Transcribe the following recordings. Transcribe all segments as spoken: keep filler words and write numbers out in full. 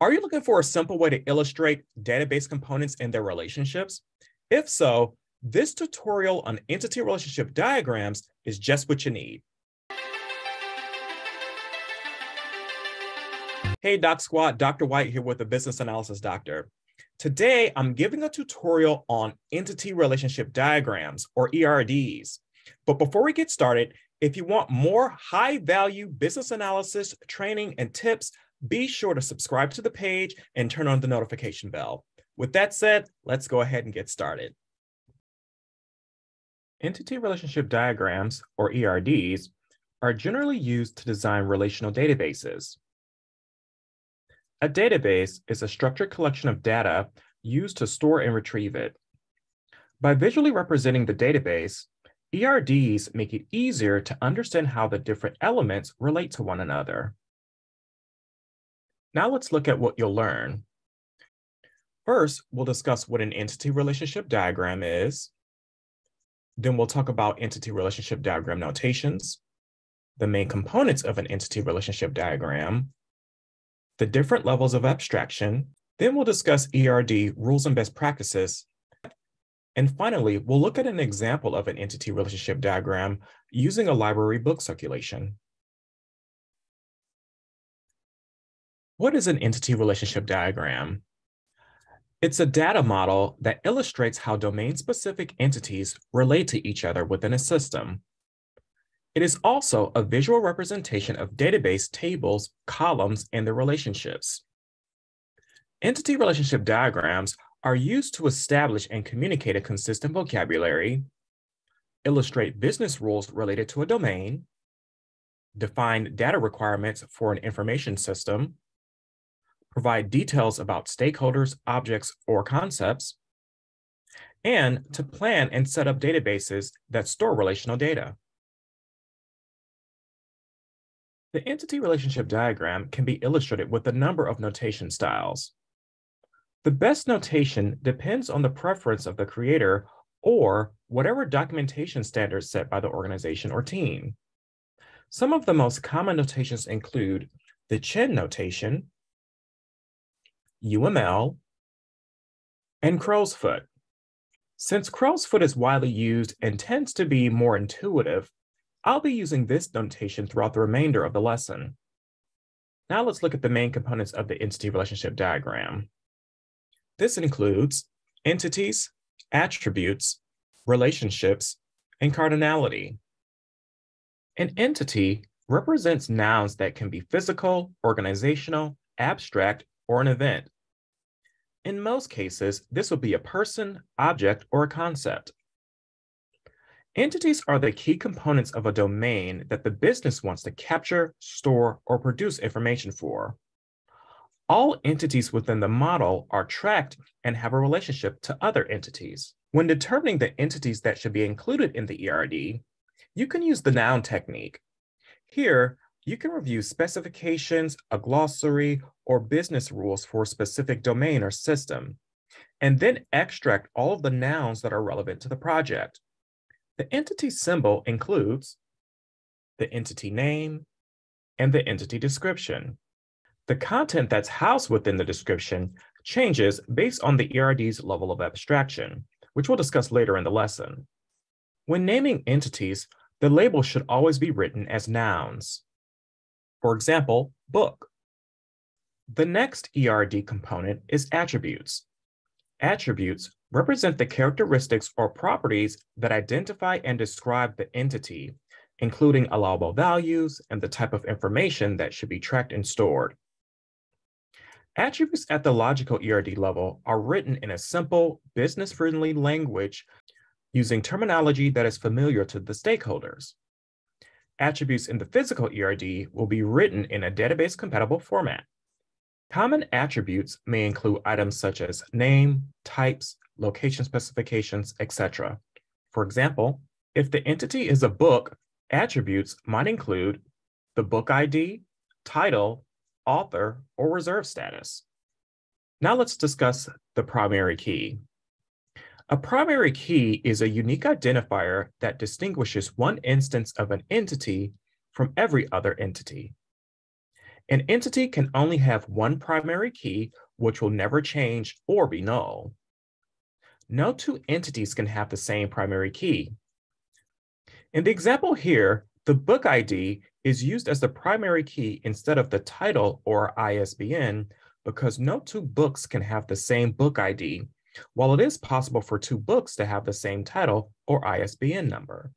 Are you looking for a simple way to illustrate database components and their relationships? If so, this tutorial on entity relationship diagrams is just what you need. Hey, Doc Squad, Doctor White here with the Business Analysis Doctor. Today, I'm giving a tutorial on entity relationship diagrams, or E R Ds. But before we get started, if you want more high-value business analysis, training, and tips, be sure to subscribe to the page and turn on the notification bell. With that said, let's go ahead and get started. Entity relationship diagrams, or E R Ds, are generally used to design relational databases. A database is a structured collection of data used to store and retrieve it. By visually representing the database, E R Ds make it easier to understand how the different elements relate to one another. Now let's look at what you'll learn. First, we'll discuss what an entity relationship diagram is. Then we'll talk about entity relationship diagram notations, the main components of an entity relationship diagram, the different levels of abstraction. Then we'll discuss E R D rules and best practices. And finally, we'll look at an example of an entity relationship diagram using a library book circulation. What is an entity relationship diagram? It's a data model that illustrates how domain-specific entities relate to each other within a system. It is also a visual representation of database tables, columns, and their relationships. Entity relationship diagrams are used to establish and communicate a consistent vocabulary, illustrate business rules related to a domain, define data requirements for an information system, provide details about stakeholders, objects, or concepts, and to plan and set up databases that store relational data. The entity relationship diagram can be illustrated with a number of notation styles. The best notation depends on the preference of the creator or whatever documentation standards set by the organization or team. Some of the most common notations include the Chen notation, U M L, and Crow's Foot. Since Crow's Foot is widely used and tends to be more intuitive, I'll be using this notation throughout the remainder of the lesson. Now let's look at the main components of the entity relationship diagram. This includes entities, attributes, relationships, and cardinality. An entity represents nouns that can be physical, organizational, abstract, or an event. In most cases, this will be a person, object, or a concept. Entities are the key components of a domain that the business wants to capture, store, or produce information for. All entities within the model are tracked and have a relationship to other entities. When determining the entities that should be included in the E R D, you can use the noun technique. Here, you can review specifications, a glossary, or business rules for a specific domain or system, and then extract all of the nouns that are relevant to the project. The entity symbol includes the entity name and the entity description. The content that's housed within the description changes based on the E R D's level of abstraction, which we'll discuss later in the lesson. When naming entities, the label should always be written as nouns. For example, book. The next E R D component is attributes. Attributes represent the characteristics or properties that identify and describe the entity, including allowable values and the type of information that should be tracked and stored. Attributes at the logical E R D level are written in a simple, business-friendly language using terminology that is familiar to the stakeholders. Attributes in the physical E R D will be written in a database-compatible format. Common attributes may include items such as name, types, location specifications, et cetera. For example, if the entity is a book, attributes might include the book I D, title, author, or reserve status. Now let's discuss the primary key. A primary key is a unique identifier that distinguishes one instance of an entity from every other entity. An entity can only have one primary key, which will never change or be null. No two entities can have the same primary key. In the example here, the book I D is used as the primary key instead of the title or I S B N because no two books can have the same book I D, while it is possible for two books to have the same title or I S B N number.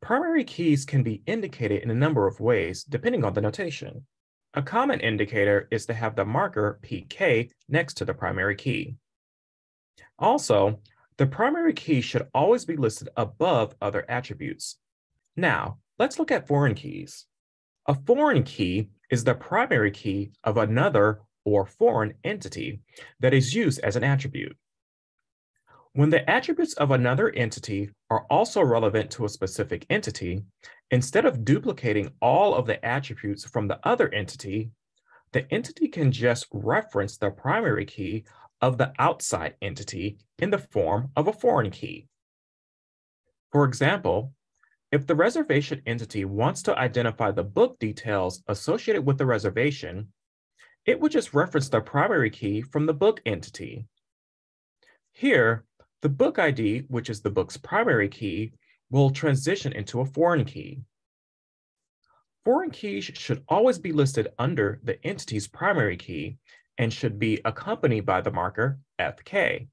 Primary keys can be indicated in a number of ways depending on the notation. A common indicator is to have the marker P K next to the primary key. Also, the primary key should always be listed above other attributes. Now, let's look at foreign keys. A foreign key is the primary key of another or foreign entity that is used as an attribute. When the attributes of another entity are also relevant to a specific entity, instead of duplicating all of the attributes from the other entity, the entity can just reference the primary key of the outside entity in the form of a foreign key. For example, if the reservation entity wants to identify the book details associated with the reservation, it would just reference the primary key from the book entity. Here, the book I D, which is the book's primary key, will transition into a foreign key. Foreign keys should always be listed under the entity's primary key and should be accompanied by the marker F K.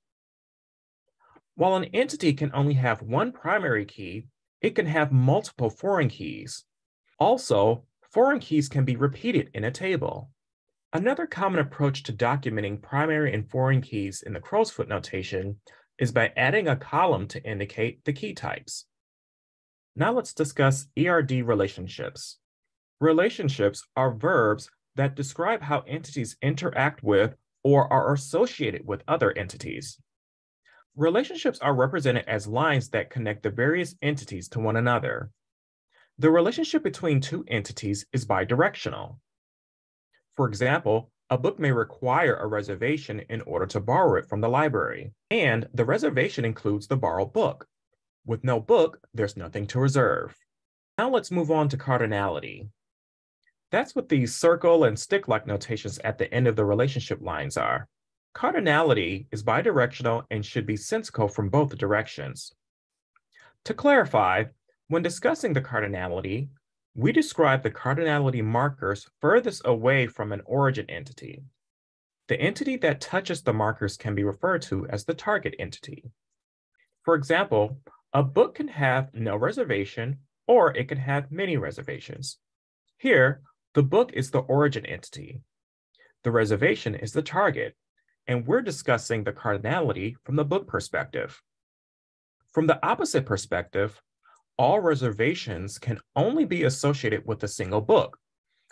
While an entity can only have one primary key, it can have multiple foreign keys. Also, foreign keys can be repeated in a table. Another common approach to documenting primary and foreign keys in the Crow's Foot notation is by adding a column to indicate the key types. Now let's discuss E R D relationships. Relationships are verbs that describe how entities interact with or are associated with other entities. Relationships are represented as lines that connect the various entities to one another. The relationship between two entities is bidirectional. For example, a book may require a reservation in order to borrow it from the library, and the reservation includes the borrowed book. With no book, there's nothing to reserve. Now let's move on to cardinality. That's what the circle and stick-like notations at the end of the relationship lines are. Cardinality is bidirectional and should be sensical from both directions. To clarify, when discussing the cardinality, we describe the cardinality markers furthest away from an origin entity. The entity that touches the markers can be referred to as the target entity. For example, a book can have no reservation or it can have many reservations. Here, the book is the origin entity. The reservation is the target. And we're discussing the cardinality from the book perspective. From the opposite perspective, all reservations can only be associated with a single book,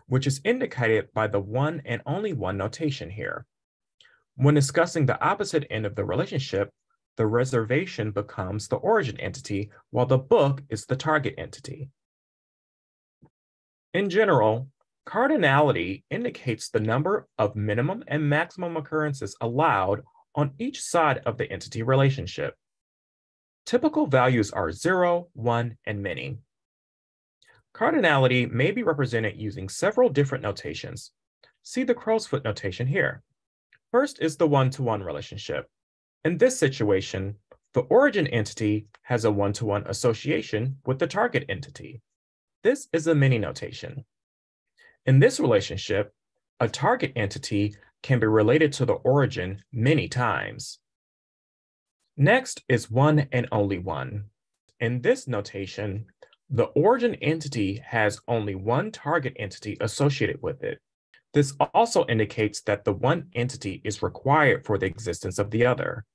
which is indicated by the one and only one notation here. When discussing the opposite end of the relationship, the reservation becomes the origin entity, while the book is the target entity. In general, cardinality indicates the number of minimum and maximum occurrences allowed on each side of the entity relationship. Typical values are zero, one, and many. Cardinality may be represented using several different notations. See the Crow's Foot notation here. First is the one-to-one relationship. In this situation, the origin entity has a one-to-one association with the target entity. This is a many notation. In this relationship, a target entity can be related to the origin many times. Next is one and only one. In this notation, the origin entity has only one target entity associated with it. This also indicates that the one entity is required for the existence of the other.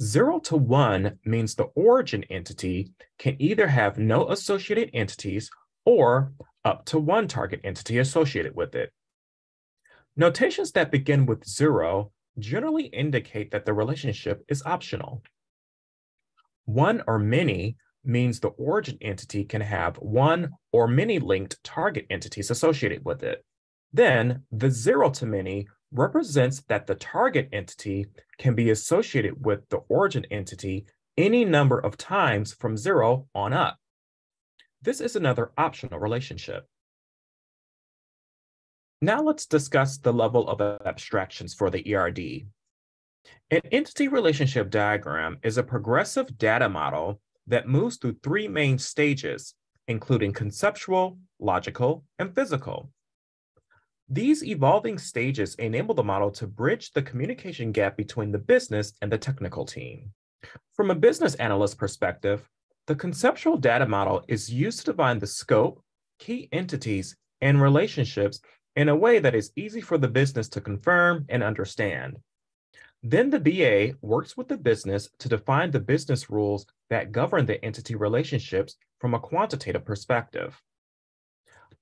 Zero to one means the origin entity can either have no associated entities or up to one target entity associated with it. Notations that begin with zero generally indicate that the relationship is optional. One or many means the origin entity can have one or many linked target entities associated with it. Then the zero to many represents that the target entity can be associated with the origin entity any number of times from zero on up. This is another optional relationship. Now let's discuss the level of abstractions for the E R D. An entity relationship diagram is a progressive data model that moves through three main stages, including conceptual, logical, and physical. These evolving stages enable the model to bridge the communication gap between the business and the technical team. From a business analyst perspective, the conceptual data model is used to define the scope, key entities, and relationships in a way that is easy for the business to confirm and understand. Then the D A works with the business to define the business rules that govern the entity relationships from a quantitative perspective.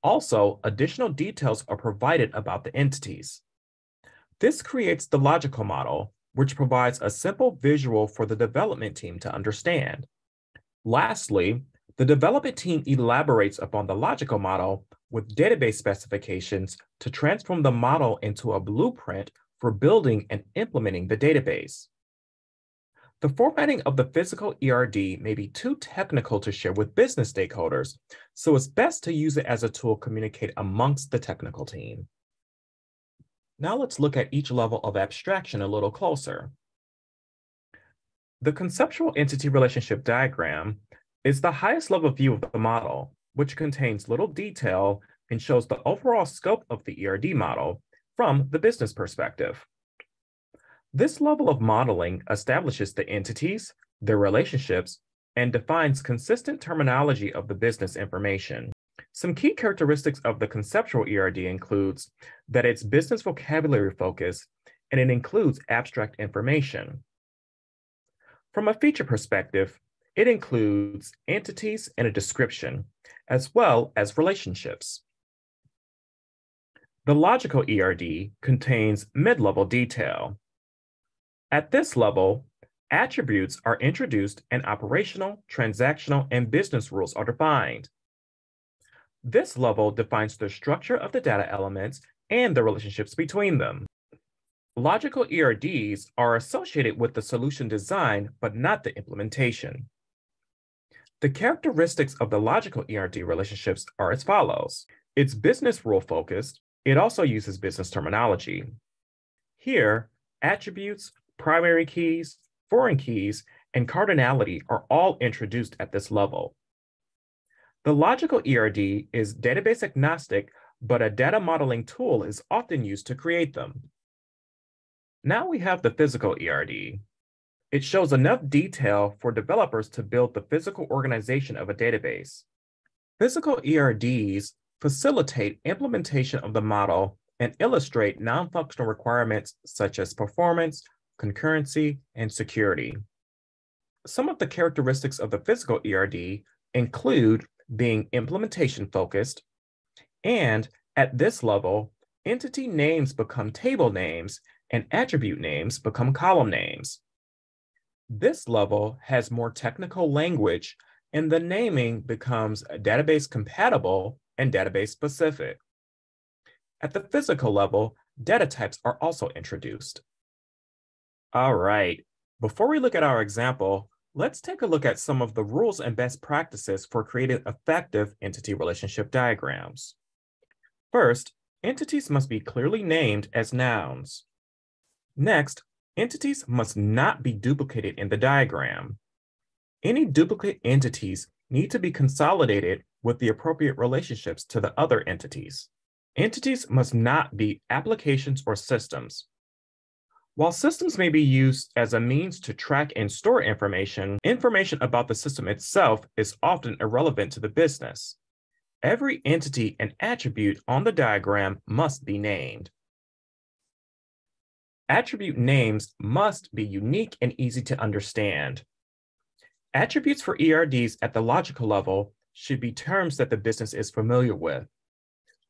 Also, additional details are provided about the entities. This creates the logical model, which provides a simple visual for the development team to understand. Lastly, the development team elaborates upon the logical model with database specifications to transform the model into a blueprint for building and implementing the database. The formatting of the physical E R D may be too technical to share with business stakeholders, so it's best to use it as a tool to communicate amongst the technical team. Now let's look at each level of abstraction a little closer. The conceptual entity relationship diagram is the highest level view of the model, which contains little detail and shows the overall scope of the E R D model from the business perspective. This level of modeling establishes the entities, their relationships, and defines consistent terminology of the business information. Some key characteristics of the conceptual E R D includes that it's business vocabulary focused, and it includes abstract information. From a feature perspective, it includes entities and a description, as well as relationships. The logical E R D contains mid-level detail. At this level, attributes are introduced and operational, transactional, and business rules are defined. This level defines the structure of the data elements and the relationships between them. Logical E R Ds are associated with the solution design, but not the implementation. The characteristics of the logical E R D relationships are as follows. It's business rule focused. It also uses business terminology. Here, attributes, primary keys, foreign keys, and cardinality are all introduced at this level. The logical E R D is database agnostic, but a data modeling tool is often used to create them. Now we have the physical E R D. It shows enough detail for developers to build the physical organization of a database. Physical E R Ds facilitate implementation of the model and illustrate non-functional requirements such as performance, concurrency, and security. Some of the characteristics of the physical E R D include being implementation focused, and at this level, entity names become table names and attribute names become column names. This level has more technical language, and the naming becomes database compatible and database specific. At the physical level, data types are also introduced. All right, before we look at our example, let's take a look at some of the rules and best practices for creating effective entity relationship diagrams. First, entities must be clearly named as nouns. Next, entities must not be duplicated in the diagram. Any duplicate entities need to be consolidated with the appropriate relationships to the other entities. Entities must not be applications or systems. While systems may be used as a means to track and store information, information about the system itself is often irrelevant to the business. Every entity and attribute on the diagram must be named. Attribute names must be unique and easy to understand. Attributes for E R Ds at the logical level should be terms that the business is familiar with.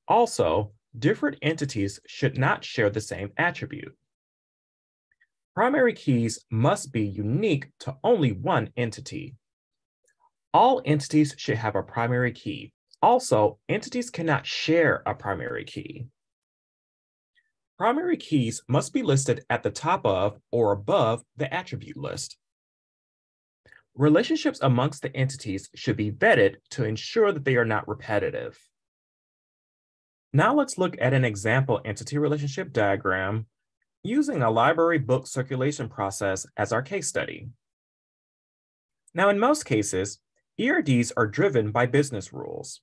Also, different entities should not share the same attribute. Primary keys must be unique to only one entity. All entities should have a primary key. Also, entities cannot share a primary key. Primary keys must be listed at the top of or above the attribute list. Relationships amongst the entities should be vetted to ensure that they are not repetitive. Now let's look at an example entity relationship diagram using a library book circulation process as our case study. Now, in most cases, E R Ds are driven by business rules.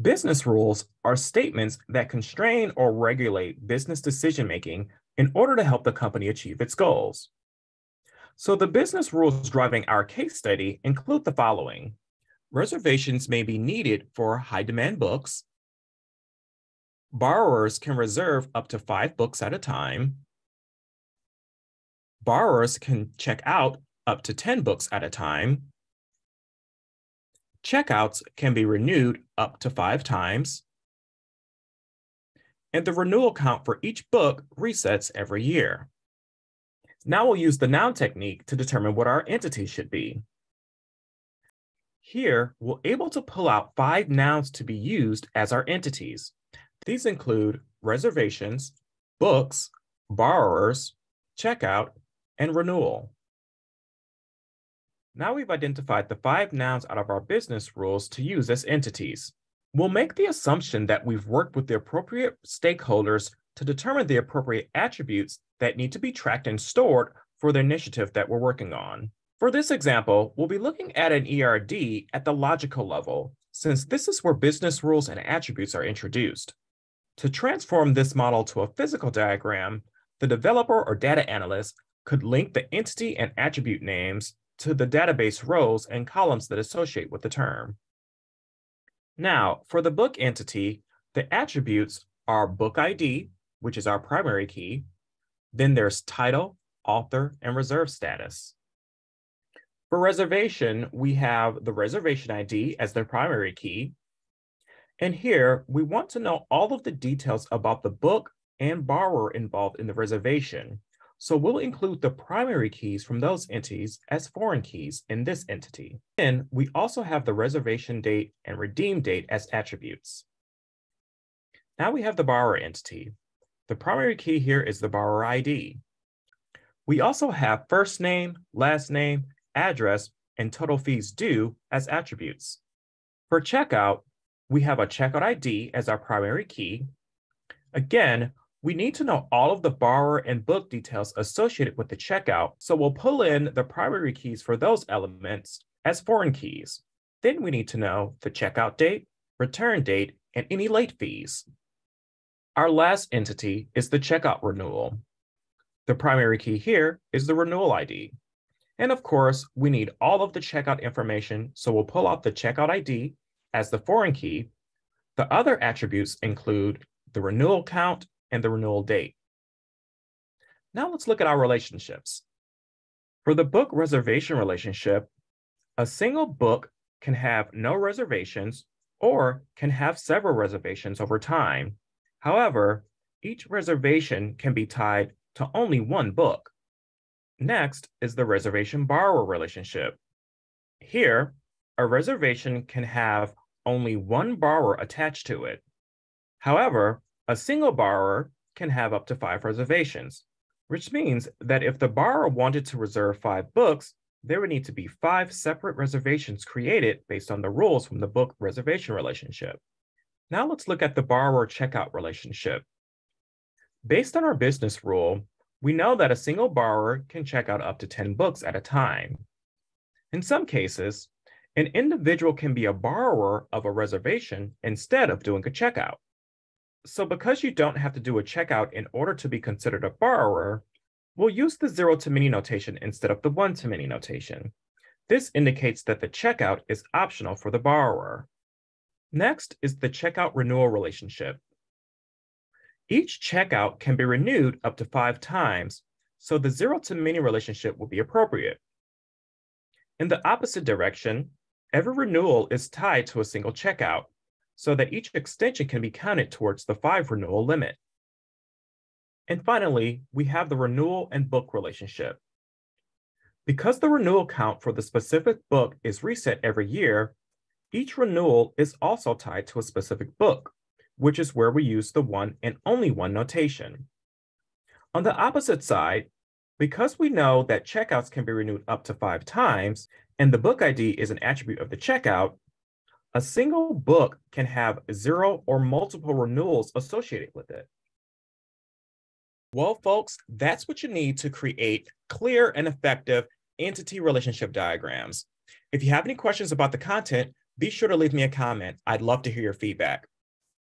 Business rules are statements that constrain or regulate business decision-making in order to help the company achieve its goals. So the business rules driving our case study include the following. Reservations may be needed for high-demand books. Borrowers can reserve up to five books at a time. Borrowers can check out up to ten books at a time. Checkouts can be renewed up to five times. And the renewal count for each book resets every year. Now we'll use the noun technique to determine what our entity should be. Here, we're able to pull out five nouns to be used as our entities. These include reservations, books, borrowers, checkout, and renewal. Now we've identified the five nouns out of our business rules to use as entities. We'll make the assumption that we've worked with the appropriate stakeholders to determine the appropriate attributes that need to be tracked and stored for the initiative that we're working on. For this example, we'll be looking at an E R D at the logical level, since this is where business rules and attributes are introduced. To transform this model to a physical diagram, the developer or data analyst could link the entity and attribute names to the database rows and columns that associate with the term. Now, for the book entity, the attributes are book I D, which is our primary key. Then there's title, author, and reserve status. For reservation, we have the reservation I D as their primary key. And here, we want to know all of the details about the book and borrower involved in the reservation. So we'll include the primary keys from those entities as foreign keys in this entity. Then we also have the reservation date and redeem date as attributes. Now we have the borrower entity. The primary key here is the borrower I D. We also have first name, last name, address, and total fees due as attributes. For checkout, we have a checkout I D as our primary key. Again, we need to know all of the borrower and book details associated with the checkout, so we'll pull in the primary keys for those elements as foreign keys. Then we need to know the checkout date, return date, and any late fees. Our last entity is the checkout renewal. The primary key here is the renewal I D. And of course, we need all of the checkout information, so we'll pull out the checkout I D as the foreign key. The other attributes include the renewal count and the renewal date. Now let's look at our relationships. For the book reservation relationship, a single book can have no reservations or can have several reservations over time. However, each reservation can be tied to only one book. Next is the reservation borrower relationship. Here, a reservation can have only one borrower attached to it. However, a single borrower can have up to five reservations, which means that if the borrower wanted to reserve five books, there would need to be five separate reservations created based on the rules from the book reservation relationship. Now let's look at the borrower checkout relationship. Based on our business rule, we know that a single borrower can check out up to ten books at a time. In some cases, an individual can be a borrower of a reservation instead of doing a checkout. So because you don't have to do a checkout in order to be considered a borrower, we'll use the zero to many notation instead of the one to many notation. This indicates that the checkout is optional for the borrower. Next is the checkout renewal relationship. Each checkout can be renewed up to five times, so the zero to many relationship will be appropriate. In the opposite direction, every renewal is tied to a single checkout, so that each extension can be counted towards the five renewal limit. And finally, we have the renewal and book relationship. Because the renewal count for the specific book is reset every year, each renewal is also tied to a specific book, which is where we use the one and only one notation. On the opposite side, because we know that checkouts can be renewed up to five times, and the book I D is an attribute of the checkout, A single book can have zero or multiple renewals associated with it. Well, folks, that's what you need to create clear and effective entity relationship diagrams. If you have any questions about the content, be sure to leave me a comment. I'd love to hear your feedback.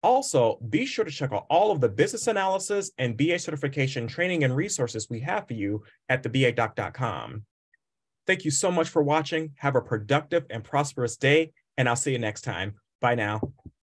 Also, be sure to check out all of the business analysis and B A certification training and resources we have for you at the b a doc dot com. Thank you so much for watching. Have a productive and prosperous day, and I'll see you next time. Bye now.